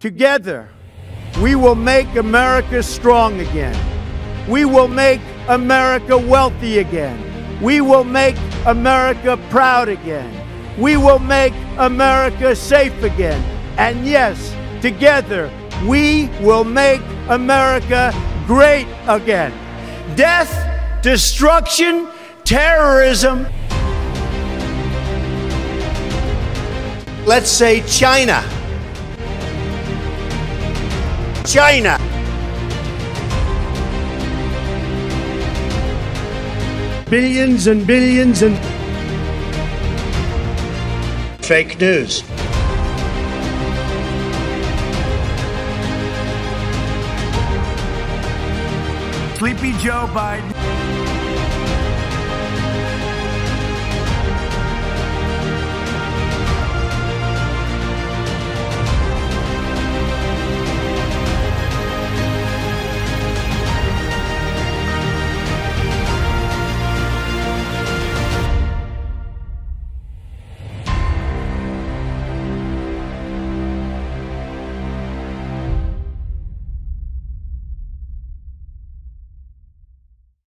Together, we will make America strong again. We will make America wealthy again. We will make America proud again. We will make America safe again. And yes, together, we will make America great again. Death, destruction, terrorism. Let's say China. China. Billions and billions and fake news. Sleepy Joe Biden.